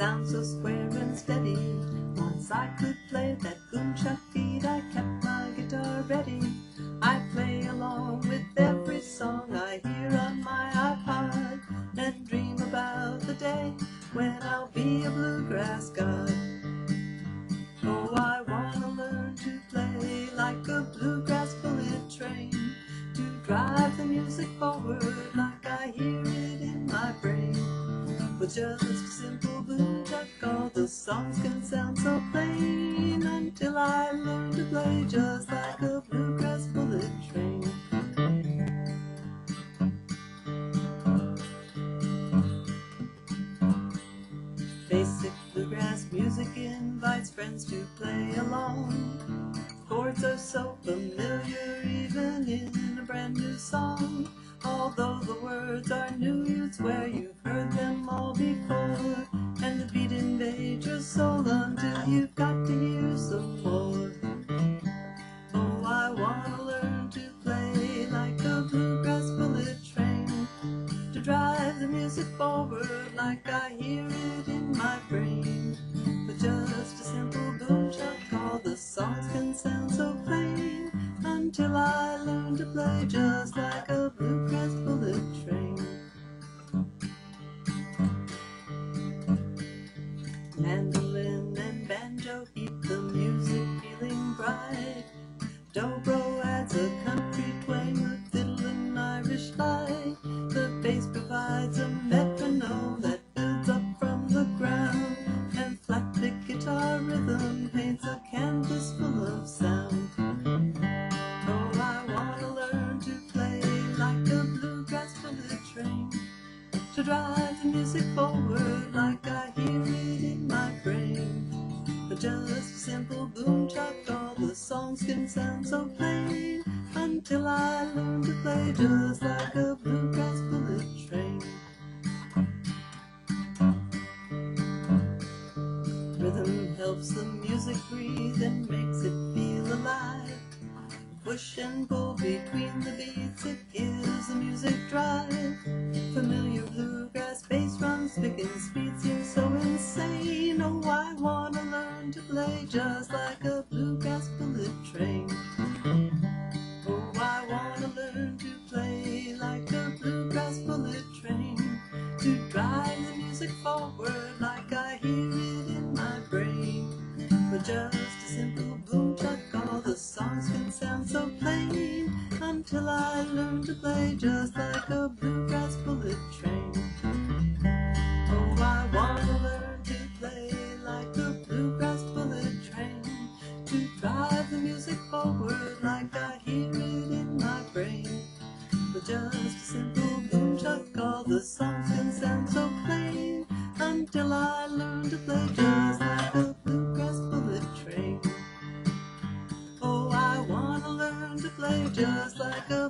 sounds so square and steady. Once I could play that boomchuck beat, I kept my guitar ready. I play along with every song I hear on my iPod, and dream about the day when I'll be a bluegrass god. Oh, I wanna learn to play like a bluegrass bullet train, to drive the music forward like I hear it in my brain. With just a simple boomchuck, all the songs can sound so plain, until I learn to play just like a bluegrass bullet train. Basic bluegrass music invites friends to play along. Chords are so familiar even in a brand new song. Although the words are new, you'd swear you've heard them all before. And the beat invades your soul until you've got to hear some more. Oh, I wanna learn to play like a bluegrass bullet train, to drive the music forward like I hear it in my brain. With just a simple boomchuck, all the songs can sound so plain, until I learn to play just like a bluegrass bullet train. Mandolin and banjo keep the music feeling bright. Dobro adds a country twang with fiddle and Irish light. The bass provides a metronome that builds up from the ground, and flat-pick guitar rhythm paints a canvas full of sound. Oh, I wanna learn to play like a bluegrass bullet train, to drive the music forward like I hear it in my brain. But just a simple boomchuck, all the songs can sound so plain, until I learn to play just like a bluegrass bullet train. Rhythm helps the music breathe and makes it feel alive. Push and pull between the beats, it gives the music drive. Familiar bluegrass bass drums picking speed seems so insane. Oh, I wanna learn to play just like a bluegrass bullet train. Oh, I wanna learn to play like a bluegrass bullet train, to drive the music forward like I hear it in my brain. With just a simple boomchuck, all the songs can sound so plain, until I learn to play just like a bluegrass bullet train. Oh, I wanna learn to play like a bluegrass bullet train, to drive the music forward like I hear it in my brain. With just a simple boomchuck, all the songs can sound so plain, until I learn to play just like a bluegrass bullet train. Oh, I wanna learn to play just like a